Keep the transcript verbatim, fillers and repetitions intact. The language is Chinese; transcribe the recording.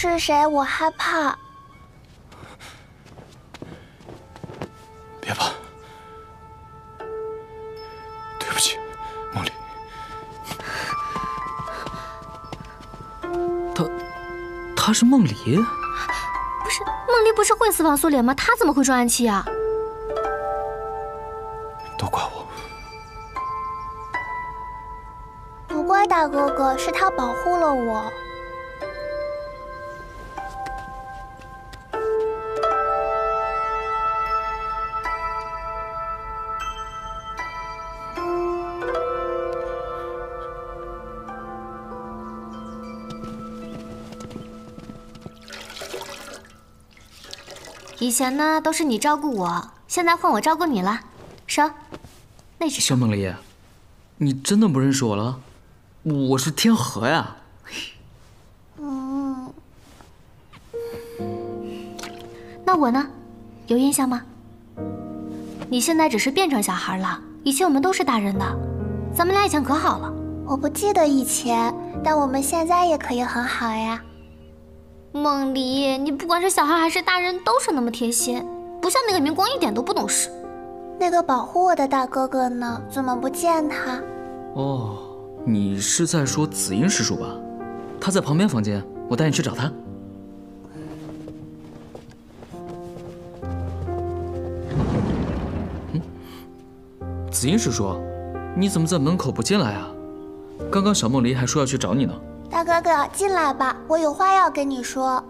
是谁，我害怕。别怕，对不起，梦里。他，他是梦里？不是，梦里不是会死王素莲吗？他怎么会撞暗器呀？ 大哥哥是他保护了我。以前呢都是你照顾我，现在换我照顾你了。说，那是小梦丽，你真的不认识我了？ 我是天河呀。嗯，那我呢？有印象吗？你现在只是变成小孩了，以前我们都是大人的。咱们俩以前可好了。我不记得以前，但我们现在也可以很好呀。梦里，你不管是小孩还是大人，都是那么贴心，不像那个明光一点都不懂事。那个保护我的大哥哥呢？怎么不见他？哦。 你是在说紫音师叔吧？他在旁边房间，我带你去找他。嗯，紫音师叔，你怎么在门口不进来啊？刚刚小梦离还说要去找你呢。大哥哥，进来吧，我有话要跟你说。